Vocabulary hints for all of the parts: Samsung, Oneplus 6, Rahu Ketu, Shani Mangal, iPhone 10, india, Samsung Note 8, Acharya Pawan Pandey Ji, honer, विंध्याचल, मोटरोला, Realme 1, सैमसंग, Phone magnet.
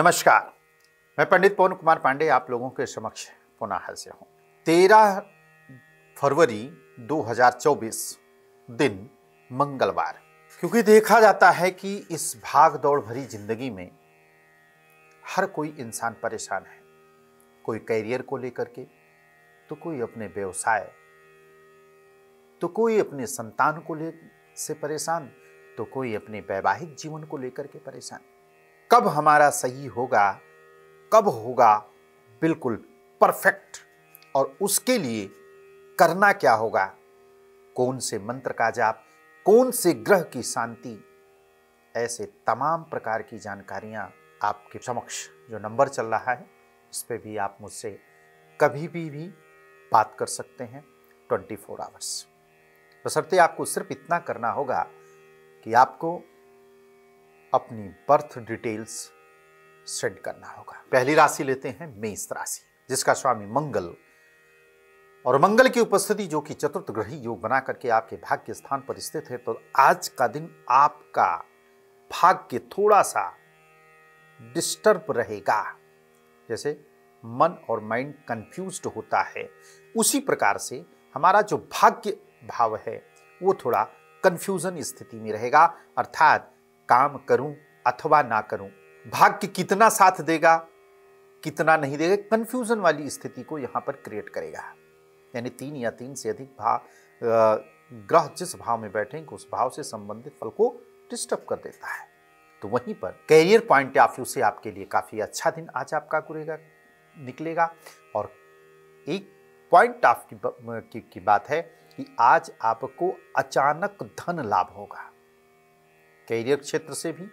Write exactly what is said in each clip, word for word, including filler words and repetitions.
नमस्कार, मैं पंडित पवन कुमार पांडे आप लोगों के समक्ष पुनः हाजिर हूँ। तेरह फरवरी दो हज़ार चौबीस दिन मंगलवार, क्योंकि देखा जाता है कि इस भाग दौड़ भरी जिंदगी में हर कोई इंसान परेशान है। कोई कैरियर को लेकर के, तो कोई अपने व्यवसाय, तो कोई अपने संतान को ले से परेशान, तो कोई अपने वैवाहिक जीवन को लेकर के परेशान। कब हमारा सही होगा, कब होगा बिल्कुल परफेक्ट, और उसके लिए करना क्या होगा, कौन से मंत्र का जाप, कौन से ग्रह की शांति, ऐसे तमाम प्रकार की जानकारियां आपके समक्ष जो नंबर चल रहा है इस पे भी आप मुझसे कभी भी भी बात कर सकते हैं चौबीस आवर्स। बशर्ते आपको सिर्फ इतना करना होगा कि आपको अपनी बर्थ डिटेल्स सेंड करना होगा। पहली राशि लेते हैं मेष राशि, जिसका स्वामी मंगल, और मंगल की उपस्थिति जो कि चतुर्थ ग्रही योग बना करके आपके भाग्य स्थान पर स्थित है, तो आज का दिन आपका भाग्य थोड़ा सा डिस्टर्ब रहेगा। जैसे मन और माइंड कंफ्यूज्ड होता है, उसी प्रकार से हमारा जो भाग्य भाव है वो थोड़ा कंफ्यूजन स्थिति में रहेगा। अर्थात काम करूं अथवा ना करूं, भाग्य कितना साथ देगा कितना नहीं देगा, कंफ्यूजन वाली स्थिति को यहाँ पर क्रिएट करेगा। यानी तीन या तीन से अधिक भाव ग्रह जिस भाव में बैठेंगे उस भाव से संबंधित फल को डिस्टर्ब कर देता है। तो वहीं पर कैरियर पॉइंट ऑफ व्यू से आपके लिए काफ़ी अच्छा दिन आज आपका गुरेगा निकलेगा। और एक पॉइंट ऑफ की, की बात है कि आज आपको अचानक धन लाभ होगा। कैरियर क्षेत्र से भी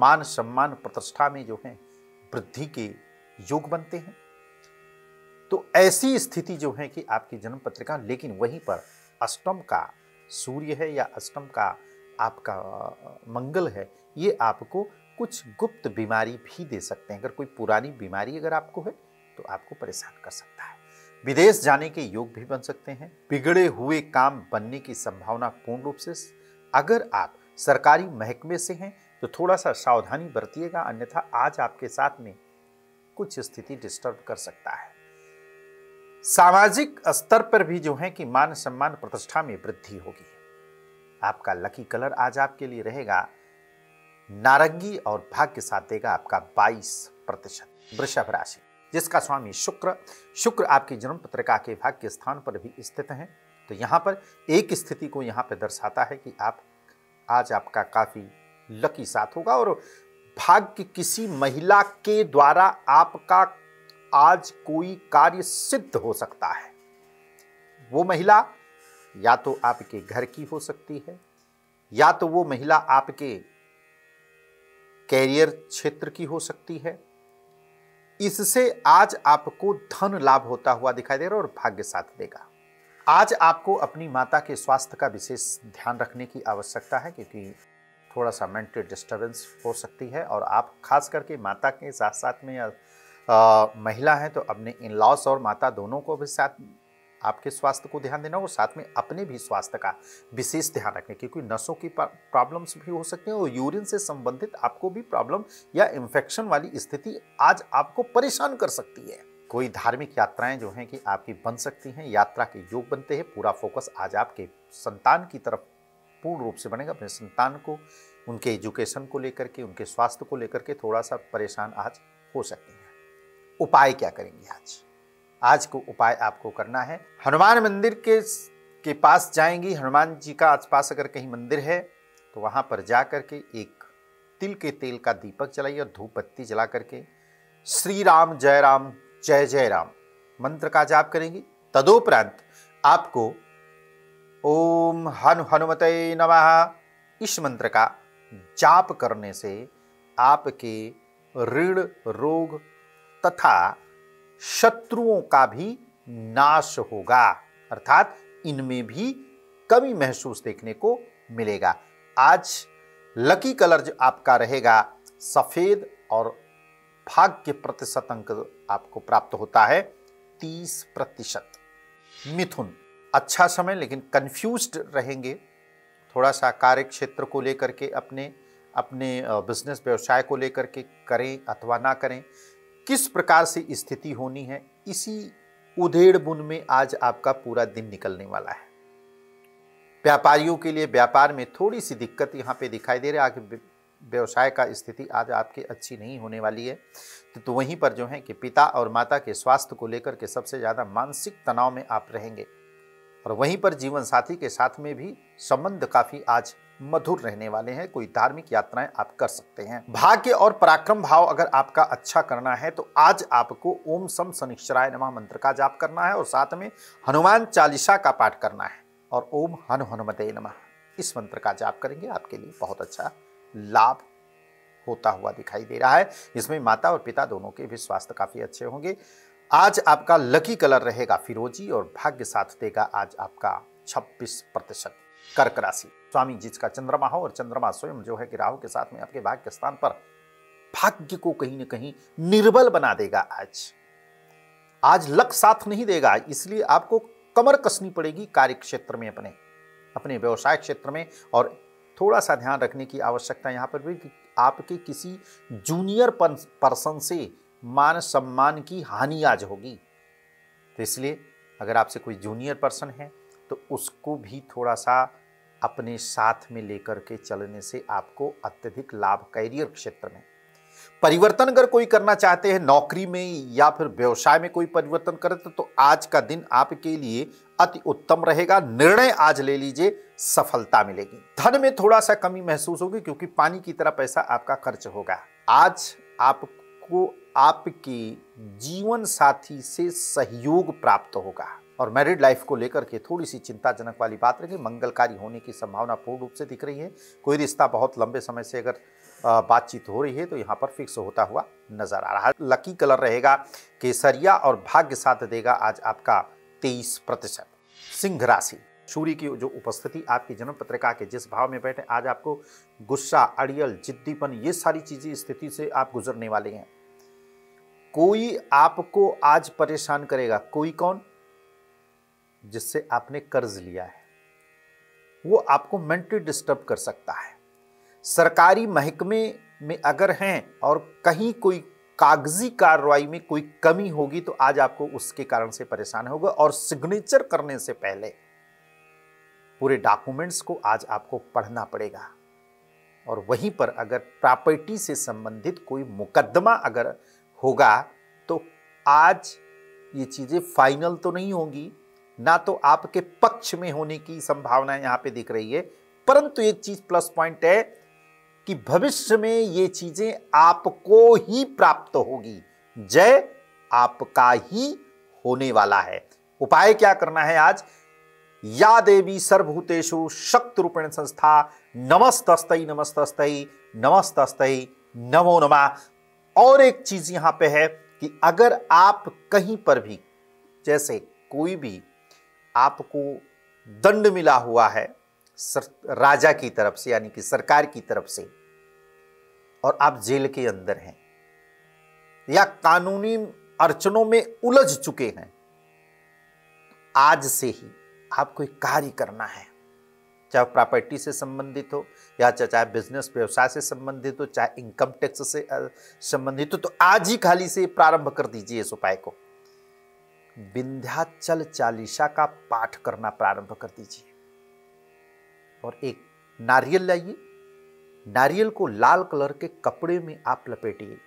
मान सम्मान प्रतिष्ठा में जो है वृद्धि के योग बनते हैं। तो ऐसी स्थिति जो है कि आपकी जन्म पत्रिका, लेकिन वहीं पर अष्टम का सूर्य है या अष्टम का आपका मंगल है, ये आपको कुछ गुप्त बीमारी भी दे सकते हैं। अगर कोई पुरानी बीमारी अगर आपको है तो आपको परेशान कर सकता है। विदेश जाने के योग भी बन सकते हैं। बिगड़े हुए काम बनने की संभावना पूर्ण रूप से। अगर आप सरकारी महकमे से हैं तो थोड़ा सा सावधानी बरतिएगा, अन्यथा आज आपके साथ में कुछ स्थिति डिस्टर्ब कर सकता है। सामाजिक स्तर पर भी जो है कि मान सम्मान प्रतिष्ठा में वृद्धि होगी। आपका लकी कलर आज आपके लिए रहेगा नारंगी, और भाग्य साथ देगा आपका बाईस प्रतिशत। वृषभ राशि, जिसका स्वामी शुक्र, शुक्र आपकी जन्म पत्रिका के भाग्य स्थान पर भी स्थित हैं। तो यहाँ पर एक स्थिति को यहाँ पर दर्शाता है कि आप आज आपका काफ़ी लकी साथ होगा, और भाग्य किसी महिला के द्वारा आपका आज कोई कार्य सिद्ध हो सकता है। वो महिला या तो आपके घर की हो सकती है, या तो वो महिला आपके कैरियर क्षेत्र की हो सकती है। इससे आज आपको धन लाभ होता हुआ दिखाई दे रहा है और भाग्य साथ देगा। आज आपको अपनी माता के स्वास्थ्य का विशेष ध्यान रखने की आवश्यकता है, क्योंकि थोड़ा सा मेंटल डिस्टर्बेंस हो सकती है। और आप खास करके माता के साथ साथ में आ, महिला हैं तो अपने इन लॉस और माता दोनों को भी साथ आपके स्वास्थ्य को ध्यान देना, और साथ में अपने भी स्वास्थ्य का विशेष ध्यान रखने, क्योंकि नसों की प्रॉब्लम्स भी हो सकती हैं और यूरिन से संबंधित आपको भी प्रॉब्लम या इन्फेक्शन वाली स्थिति आज आपको परेशान कर सकती है। कोई धार्मिक यात्राएं जो हैं कि आपकी बन सकती हैं, यात्रा के योग बनते हैं। पूरा फोकस आज आपके संतान की तरफ पूर्ण रूप से बनेगा। अपने संतान को, उनके एजुकेशन को लेकर के, उनके स्वास्थ्य को लेकर के थोड़ा सा परेशान आज हो सकते हैं। उपाय क्या करेंगे आज? आज को उपाय आपको करना है, हनुमान मंदिर के के पास जाएंगी। हनुमान जी का आसपास अगर कहीं मंदिर है तो वहाँ पर जा कर के एक तिल के तेल का दीपक जलाइए और धूप बत्ती जला करके श्री राम जय राम जय जय राम मंत्र का जाप करेंगी। तदोपरांत आपको ओम हनु हनुमते नमः इस मंत्र का जाप करने से आपके ऋण, रोग तथा शत्रुओं का भी नाश होगा। अर्थात इनमें भी कमी महसूस देखने को मिलेगा। आज लकी कलर जो आपका रहेगा सफेद, और भाग्य प्रतिशत अंक आपको प्राप्त होता है तीस प्रतिशत। मिथुन, अच्छा समय, लेकिन कंफ्यूज्ड रहेंगे। थोड़ा सा कार्य क्षेत्र को लेकर के अपने अपने बिजनेस व्यवसाय को लेकर के करें अथवा ना करें, किस प्रकार से स्थिति होनी है, इसी उधेड़ बुन में आज आपका पूरा दिन निकलने वाला है। व्यापारियों के लिए व्यापार में थोड़ी सी दिक्कत यहाँ पे दिखाई दे रही है। आगे व्यवसाय का स्थिति आज आपकी अच्छी नहीं होने वाली है। तो वहीं पर जो है कि पिता और माता के स्वास्थ्य को लेकर के सबसे ज़्यादा मानसिक तनाव में आप रहेंगे, और वहीं पर जीवन साथी के साथ में भी संबंध काफ़ी आज मधुर रहने वाले हैं। कोई धार्मिक यात्राएं आप कर सकते हैं। भाग्य और पराक्रम भाव अगर आपका अच्छा करना है तो आज आपको ओम सम शनिश्चराय नमः मंत्र का जाप करना है, और साथ में हनुमान चालीसा का पाठ करना है और ओम हनु हनुमते नमः इस मंत्र का जाप करेंगे। आपके लिए बहुत अच्छा लाभ होता हुआ दिखाई दे रहा है। इसमें माता और पिता दोनों के भी स्वास्थ्य काफी अच्छे होंगे। आज आपका लकी कलर रहेगा फिरोजी, और भाग्य साथ देगा आज आपका छब्बीस प्रतिशत। कर्क राशि, स्वामी जी का चंद्रमा हो, और चंद्रमा स्वयं जो है कि राहु के साथ में आपके भाग्य स्थान पर भाग्य को कहीं न कहीं निर्बल बना देगा। आज आज लक साथ नहीं देगा, इसलिए आपको कमर कसनी पड़ेगी कार्य क्षेत्र में, अपने अपने व्यवसाय क्षेत्र में। और थोड़ा सा ध्यान रखने की आवश्यकता यहाँ पर भी कि आपके किसी जूनियर पर्सन से मान सम्मान की हानि आज होगी, तो इसलिए अगर आपसे कोई जूनियर पर्सन है तो उसको भी थोड़ा सा अपने साथ में लेकर के चलने से आपको अत्यधिक लाभ। कैरियर क्षेत्र में परिवर्तन अगर कोई करना चाहते हैं, नौकरी में या फिर व्यवसाय में कोई परिवर्तन करे, तो आज का दिन आपके लिए अति उत्तम रहेगा। निर्णय आज ले लीजिए, सफलता मिलेगी। धन में थोड़ा सा कमी महसूस होगी क्योंकि पानी की तरह पैसा आपका खर्च होगा। आज आपको आपके जीवन साथी से सहयोग प्राप्त होगा, और मैरिड लाइफ को लेकर के थोड़ी सी चिंताजनक वाली बात रहेगी। मंगलकारी होने की संभावना पूर्ण रूप से दिख रही है। कोई रिश्ता बहुत लंबे समय से अगर बातचीत हो रही है तो यहाँ पर फिक्स होता हुआ नजर आ रहा है। लकी कलर रहेगा केसरिया, और भाग्य साथ देगा आज आपका तेईस प्रतिशत। सिंह राशि, सूर्य की जो उपस्थिति आपकी जन्म पत्रिका के जिस भाव में बैठे, आज आपको गुस्सा, अड़ियल, जिद्दीपन, ये सारी चीजें स्थिति से आप गुजरने वाले हैं। कोई आपको आज परेशान करेगा, कोई कौन, जिससे आपने कर्ज लिया है, वो आपको मेंटली डिस्टर्ब कर सकता है। सरकारी महकमे में अगर हैं और कहीं कोई कागजी कार्रवाई में कोई कमी होगी तो आज आपको उसके कारण से परेशान होगा, और सिग्नेचर करने से पहले पूरे डॉक्यूमेंट्स को आज आपको पढ़ना पड़ेगा। और वहीं पर अगर प्रॉपर्टी से संबंधित कोई मुकदमा अगर होगा तो आज ये चीज़ें फाइनल तो नहीं होंगी, ना तो आपके पक्ष में होने की संभावना यहाँ पे दिख रही है। परंतु एक चीज प्लस पॉइंट है कि भविष्य में ये चीजें आपको ही प्राप्त होगी, जय आपका ही होने वाला है। उपाय क्या करना है आज, या देवी सर्वभूतेषु शक्ति रूपेण संस्था नमस्तस्तै नमस्तस्तै नमस्तस्तै नमो नमः। और एक चीज यहाँ पे है कि अगर आप कहीं पर भी, जैसे कोई भी आपको दंड मिला हुआ है सर, राजा की तरफ से यानी कि सरकार की तरफ से, और आप जेल के अंदर हैं या कानूनी अड़चनों में उलझ चुके हैं, आज से ही आपको एक कार्य करना है, चाहे प्रॉपर्टी से संबंधित हो या चाहे बिजनेस व्यवसाय से संबंधित हो, चाहे इनकम टैक्स से संबंधित हो, तो आज ही खाली से प्रारंभ कर दीजिए इस उपाय को। विंध्याचल चालीसा का पाठ करना प्रारंभ कर दीजिए, और एक नारियल लाइए, नारियल को लाल कलर के कपड़े में आप लपेटिए।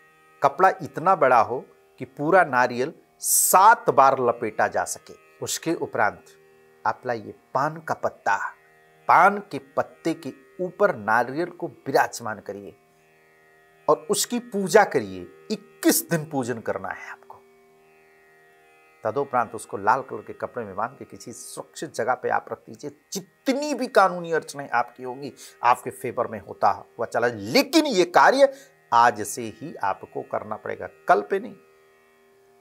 कपड़ा इतना बड़ा हो कि पूरा नारियल सात बार लपेटा जा सके। उसके उपरांत आप लाइए पान का पत्ता, पान के पत्ते के ऊपर नारियल को विराजमान करिए और उसकी पूजा करिए। इक्कीस दिन पूजन करना है आपको। तदोपरांत उसको लाल कलर के कपड़े में बांध के किसी सुरक्षित जगह पे आप रख दीजिए। जितनी भी कानूनी अड़चने आपकी होंगी आपके फेवर में होता हुआ चला, लेकिन ये कार्य आज से ही आपको करना पड़ेगा, कल पे नहीं,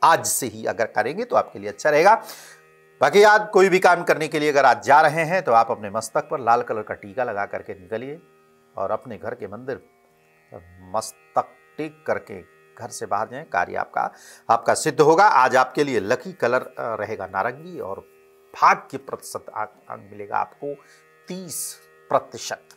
आज से ही अगर करेंगे तो आपके लिए अच्छा रहेगा। बाकी आज कोई भी काम करने के लिए अगर आज जा रहे हैं तो आप अपने मस्तक पर लाल कलर का टीका लगा करके निकलिए, और अपने घर के मंदिर मस्तक टेक करके घर से बाहर जाएं। कार्य आपका आपका सिद्ध होगा। आज आपके लिए लकी कलर रहेगा नारंगी, और भाग्य प्रतिशत अंक मिलेगा आपको तीस प्रतिशत।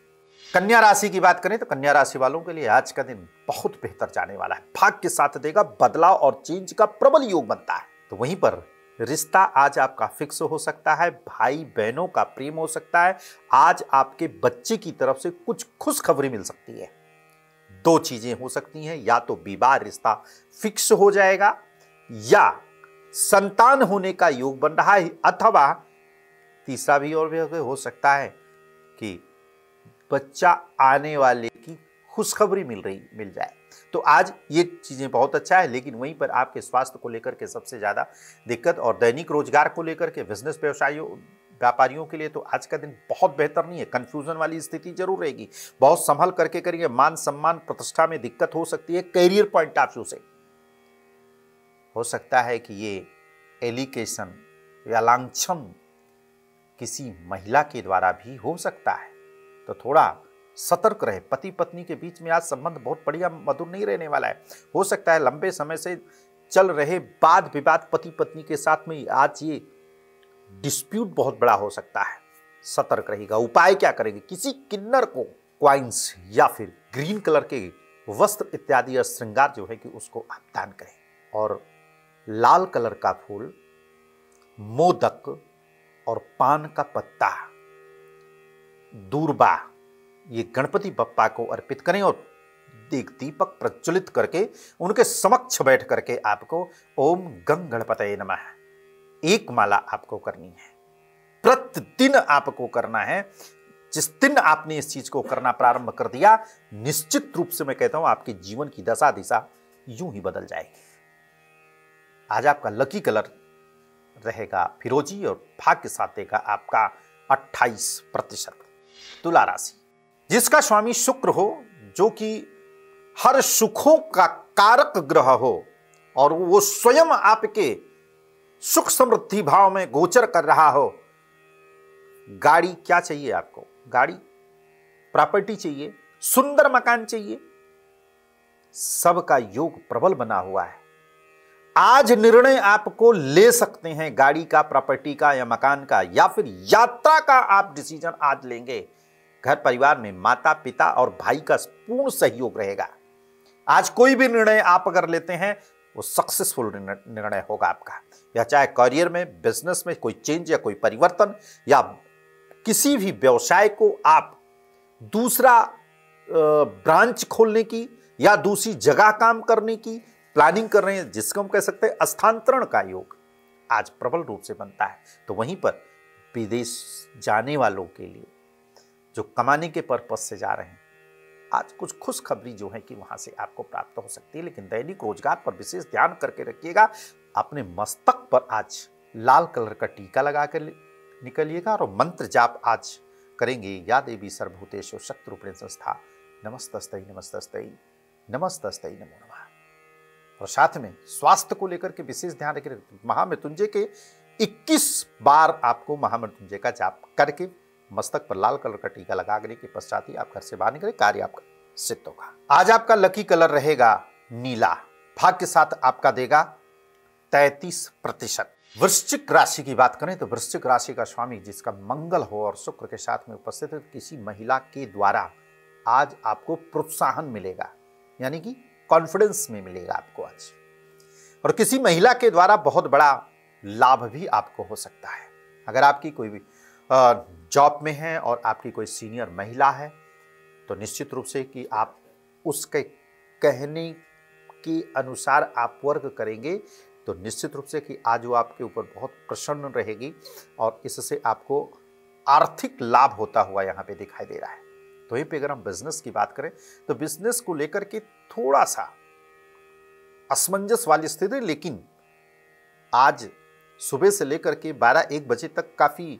कन्या राशि की बात करें तो कन्या राशि वालों के लिए आज का दिन बहुत बेहतर जाने वाला है। भाग्य के साथ देगा, बदलाव और चेंज का प्रबल योग बनता है। तो वहीं पर रिश्ता आज आपका फिक्स हो सकता है, भाई बहनों का प्रेम हो सकता है। आज आपके बच्चे की तरफ से कुछ खुशखबरी मिल सकती है। दो चीजें हो सकती हैं, या तो विवाह रिश्ता फिक्स हो जाएगा या संतान होने का योग बन रहा है, अथवा तीसरा भी और भी हो सकता है कि बच्चा आने वाले की खुशखबरी मिल रही मिल जाए। तो आज ये चीज़ें बहुत अच्छा है, लेकिन वहीं पर आपके स्वास्थ्य को लेकर के सबसे ज़्यादा दिक्कत और दैनिक रोजगार को लेकर के बिजनेस व्यवसायों व्यापारियों के लिए तो आज का दिन बहुत बेहतर नहीं है। कंफ्यूजन वाली स्थिति जरूर रहेगी, बहुत संभल करके करिए। मान सम्मान प्रतिष्ठा में दिक्कत हो सकती है। करियर पॉइंट ऑफ व्यू से हो सकता है कि ये एलिगेशन या लांछन किसी महिला के द्वारा भी हो सकता है, तो थोड़ा सतर्क रहे। पति पत्नी के बीच में आज संबंध बहुत बढ़िया मधुर नहीं रहने वाला है। हो सकता है लंबे समय से चल रहे वाद विवाद पति पत्नी के साथ में आज ये डिस्प्यूट बहुत बड़ा हो सकता है। सतर्क रहेगा। उपाय क्या करेंगे? किसी किन्नर को क्वाइंस या फिर ग्रीन कलर के वस्त्र इत्यादि या श्रृंगार जो है कि उसको आप दान करें, और लाल कलर का फूल, मोदक और पान का पत्ता, दूर्बा ये गणपति बप्पा को अर्पित करें और एक दीपक प्रज्वलित करके उनके समक्ष बैठ करके आपको ओम गं गणपतये नमः एक माला आपको करनी है। प्रतिदिन आपको करना है। जिस दिन आपने इस चीज को करना प्रारंभ कर दिया, निश्चित रूप से मैं कहता हूं आपके जीवन की दशा दिशा यूं ही बदल जाएगी। आज आपका लकी कलर रहेगा फिरोजी और भाग्य साथ देगा आपका अट्ठाईस प्रतिशत। तुला राशि, जिसका स्वामी शुक्र हो, जो कि हर सुखों का कारक ग्रह हो और वो स्वयं आपके सुख समृद्धि भाव में गोचर कर रहा हो। गाड़ी क्या चाहिए आपको? गाड़ी, प्रॉपर्टी चाहिए, सुंदर मकान चाहिए। सबका योग प्रबल बना हुआ है। आज निर्णय आपको ले सकते हैं गाड़ी का, प्रॉपर्टी का या मकान का, या फिर यात्रा का। आप डिसीजन आज लेंगे। घर परिवार में माता पिता और भाई का पूर्ण सहयोग रहेगा। आज कोई भी निर्णय आप अगर लेते हैं वो सक्सेसफुल निर्णय होगा आपका। या चाहे करियर में, बिजनेस में कोई चेंज या कोई परिवर्तन, या किसी भी व्यवसाय को आप दूसरा ब्रांच खोलने की या दूसरी जगह काम करने की प्लानिंग कर रहे हैं, जिसको हम कह सकते हैं स्थानांतरण का योग आज प्रबल रूप से बनता है। तो वहीं पर विदेश जाने वालों के लिए, जो कमाने के पर्पज से जा रहे हैं, आज कुछ खुशखबरी जो है कि वहां से आपको प्राप्त हो सकती है। लेकिन दैनिक रोजगार पर विशेष ध्यान करके रखिएगा। अपने मस्तक पर आज लाल कलर का टीका लगा कर निकलिएगा और मंत्र जाप आज करेंगे। या देवी सर्वभूतेषु शक्तिरूपिणी संस्था नमस्तस्तै नमस्तस्तै नमस्तस्तै नमो नमः। और साथ में स्वास्थ्य को लेकर के विशेष ध्यान रखें। महामृत्युंजय के इक्कीस बार आपको महामृत्युंजय का जाप करके मस्तक पर लाल कलर का टीका लगा लेने के पश्चात ही आप घर से बाहर निकले, कार्य आपका सिद्ध होगा। आज आपका लकी कलर रहेगा नीला। भाग्य के साथ आपका देगा तैंतीस प्रतिशत। वृश्चिक राशि की बात करें तो वृश्चिक राशि का स्वामी, जिसका मंगल हो और शुक्र के साथ में उपस्थित, किसी महिला के द्वारा आज आपको प्रोत्साहन मिलेगा, यानी कि कॉन्फिडेंस में मिलेगा आपको आज। और किसी महिला के द्वारा बहुत बड़ा लाभ भी आपको हो सकता है। अगर आपकी कोई भी जॉब में है और आपकी कोई सीनियर महिला है, तो निश्चित रूप से कि आप उसके कहने के अनुसार आप वर्क करेंगे, तो निश्चित रूप से कि आज वो आपके ऊपर बहुत प्रसन्न रहेगी और इससे आपको आर्थिक लाभ होता हुआ यहाँ पे दिखाई दे रहा है। तो यहीं पे अगर हम बिजनेस की बात करें तो बिजनेस को लेकर के थोड़ा सा असमंजस वाली स्थिति, लेकिन आज सुबह से लेकर के बारह एक बजे तक काफ़ी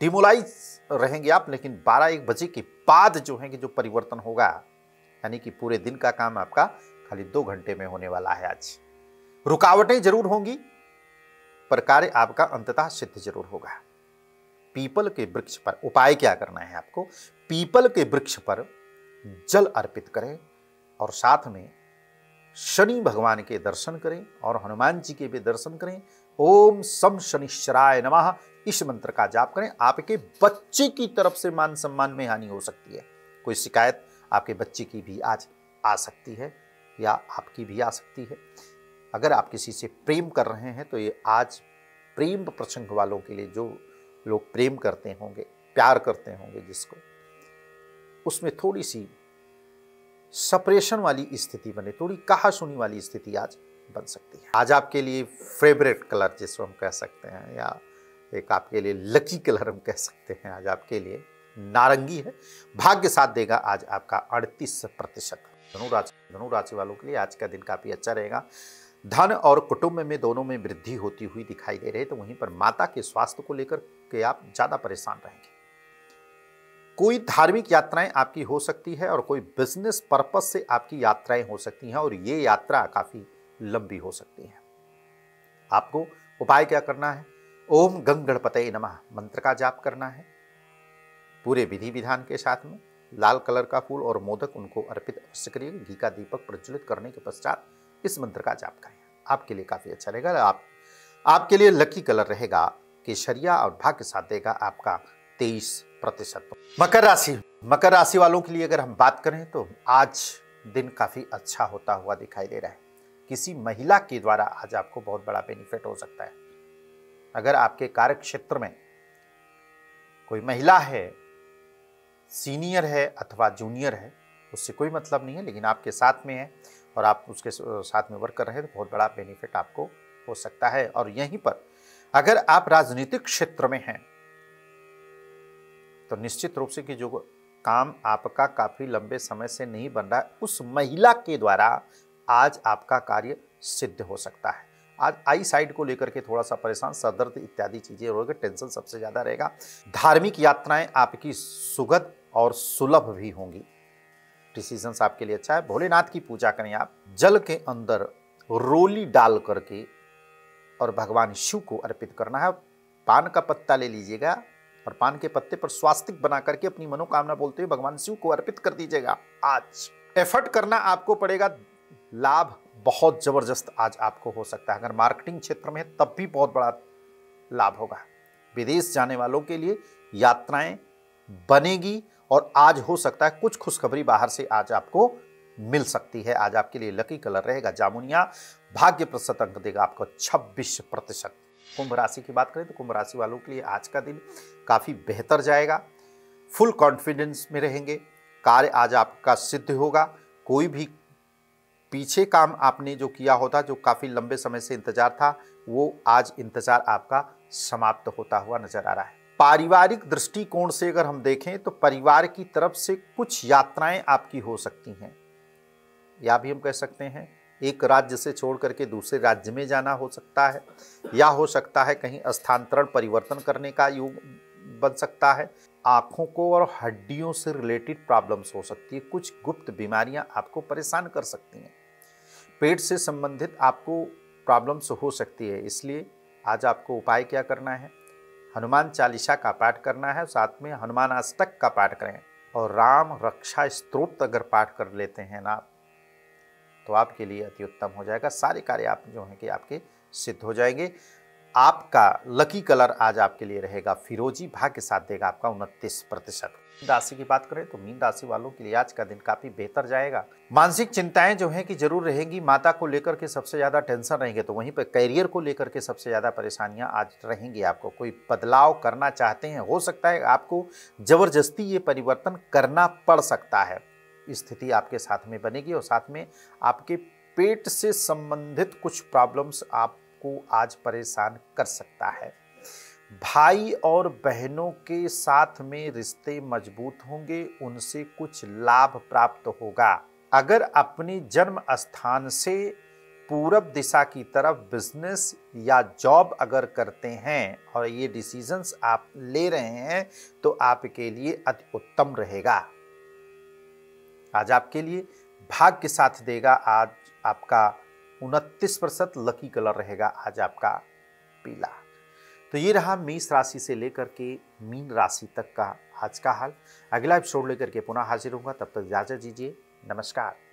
डिमोलाइज रहेंगे आप। लेकिन बारह एक बजे के बाद जो है कि जो परिवर्तन होगा, यानी कि पूरे दिन का काम आपका खाली दो घंटे में होने वाला है। आज रुकावटें जरूर होंगी पर कार्य आपका अंततः सिद्ध जरूर होगा। पीपल के वृक्ष पर उपाय क्या करना है आपको? पीपल के वृक्ष पर जल अर्पित करें और साथ में शनि भगवान के दर्शन करें और हनुमान जी के भी दर्शन करें। ओम सम शनिश्चराय नमः इस मंत्र का जाप करें। आपके बच्चे की तरफ से मान सम्मान में हानि हो सकती है। कोई शिकायत आपके बच्चे की भी आज आ सकती है या आपकी भी आ सकती है। अगर आप किसी से प्रेम कर रहे हैं तो ये आज प्रेम प्रसंग वालों के लिए, जो लोग प्रेम करते होंगे, प्यार करते होंगे जिसको, उसमें थोड़ी सी सेपरेशन वाली स्थिति बने, थोड़ी कहासुनी वाली स्थिति आज बन सकती है। आज आपके लिए फेवरेट कलर जिसको हम कह सकते हैं, या एक आपके लिए लकी कलर हम कह सकते हैं, आज आपके लिए नारंगी है। भाग्य साथ देगा आज आपका अड़तीस प्रतिशत। धनु राशि धनु राशि वालों के लिए आज का दिन काफ़ी अच्छा रहेगा। धन और कुटुंब में दोनों में वृद्धि होती हुई दिखाई दे रही है, तो वहीं पर माता के स्वास्थ्य को लेकर के आप ज़्यादा परेशान रहेंगे। कोई धार्मिक यात्राएं आपकी हो सकती है और कोई बिजनेस पर्पस से आपकी यात्राएं हो सकती हैं, और ये यात्रा काफ़ी लंबी हो सकती है। आपको उपाय क्या करना है? ओम गं गणपतये नमः मंत्र का जाप करना है, पूरे विधि विधान के साथ में। लाल कलर का फूल और मोदक उनको अर्पित अवश्य करिए। घी का दीपक प्रज्वलित करने के पश्चात इस मंत्र का जाप करें, आपके लिए काफ़ी अच्छा रहेगा। आप आपके लिए लकी कलर रहेगा केसरिया और भाग्य साथ देगा आपका तेईस प्रतिशत। मकर राशि मकर राशि वालों के लिए अगर हम बात करें तो आज दिन काफ़ी अच्छा होता हुआ दिखाई दे रहा है। किसी महिला के द्वारा आज आपको बहुत बड़ा बेनिफिट हो सकता है। अगर आपके कार्य क्षेत्र में कोई महिला है, सीनियर है अथवा जूनियर है, उससे कोई मतलब नहीं है, लेकिन आपके साथ में है और आप उसके साथ में वर्क कर रहे हैं, तो बहुत बड़ा बेनिफिट आपको हो सकता है। और यहीं पर अगर आप राजनीतिक क्षेत्र में हैं तो निश्चित रूप से कि जो काम आपका काफ़ी लंबे समय से नहीं बन रहा है, उस महिला के द्वारा आज आपका कार्य सिद्ध हो सकता है। आज आई साइड को लेकर के थोड़ा सा परेशान, सरदर्द इत्यादि चीज़ें होगी, टेंशन सबसे ज़्यादा रहेगा। धार्मिक यात्राएं आपकी सुगत और सुलभ भी होंगी। डिसीजंस आपके लिए अच्छा है। भोलेनाथ की पूजा करें आप, जल के अंदर रोली डाल करके और भगवान शिव को अर्पित करना है। पान का पत्ता ले लीजिएगा और पान के पत्ते पर स्वास्तिक बना करके अपनी मनोकामना बोलते हुए भगवान शिव को अर्पित कर दीजिएगा। आज एफर्ट करना आपको पड़ेगा, लाभ बहुत ज़बरदस्त आज आपको हो सकता है। अगर मार्केटिंग क्षेत्र में है तब भी बहुत बड़ा लाभ होगा। विदेश जाने वालों के लिए यात्राएं बनेगी और आज हो सकता है कुछ खुशखबरी बाहर से आज आपको मिल सकती है। आज आपके लिए लकी कलर रहेगा जामुनिया, भाग्य प्रतिशत अंक देगा आपको छब्बीस प्रतिशत। कुंभ राशि की बात करें तो कुंभ राशि वालों के लिए आज का दिन काफ़ी बेहतर जाएगा। फुल कॉन्फिडेंस में रहेंगे। कार्य आज आपका सिद्ध होगा। कोई भी पीछे काम आपने जो किया होता, जो काफ़ी लंबे समय से इंतजार था, वो आज इंतजार आपका समाप्त होता हुआ नजर आ रहा है। पारिवारिक दृष्टिकोण से अगर हम देखें तो परिवार की तरफ से कुछ यात्राएं आपकी हो सकती हैं, या भी हम कह सकते हैं एक राज्य से छोड़ करके दूसरे राज्य में जाना हो सकता है, या हो सकता है कहीं स्थानांतरण परिवर्तन करने का योग बन सकता है। आँखों को और हड्डियों से रिलेटेड प्रॉब्लम्स हो सकती है। कुछ गुप्त बीमारियां आपको परेशान कर सकती हैं। पेट से संबंधित आपको प्रॉब्लम्स हो सकती है, इसलिए आज आपको उपाय क्या करना है? हनुमान चालीसा का पाठ करना है, साथ में हनुमान अष्टक का पाठ करें और राम रक्षा स्तोत्र अगर पाठ कर लेते हैं ना, तो आपके लिए अति उत्तम हो जाएगा। सारे कार्य आप जो हैं कि आपके सिद्ध हो जाएंगे। आपका लकी कलर आज आपके लिए रहेगा फिरोजी, भाग्य साथ देगा आपका उनतीस प्रतिशत। मीन राशि की बात करें तो मीन राशि वालों के लिए आज का दिन काफ़ी बेहतर जाएगा। मानसिक चिंताएं जो हैं कि जरूर रहेंगी। माता को लेकर के सबसे ज़्यादा टेंशन रहेंगे, तो वहीं पर कैरियर को लेकर के सबसे ज़्यादा परेशानियां आज रहेंगी। आपको कोई बदलाव करना चाहते हैं, हो सकता है आपको ज़बरदस्ती ये परिवर्तन करना पड़ सकता है। स्थिति आपके साथ में बनेगी और साथ में आपके पेट से संबंधित कुछ प्रॉब्लम्स आप को आज परेशान कर सकता है। भाई और बहनों के साथ में रिश्ते मजबूत होंगे, उनसे कुछ लाभ प्राप्त होगा। अगर अपने जन्म स्थान से पूरब दिशा की तरफ बिजनेस या जॉब अगर करते हैं और ये डिसीजंस आप ले रहे हैं तो आपके लिए अति उत्तम रहेगा। आज आपके लिए भाग्य साथ देगा आज आपका उनतीस प्रतिशत। लकी कलर रहेगा आज आपका पीला। तो ये रहा मेष राशि से लेकर के मीन राशि तक का आज का हाल। अगला एपिसोड लेकर के पुनः हाजिर होगा, तब तक इजाजत दीजिए। नमस्कार।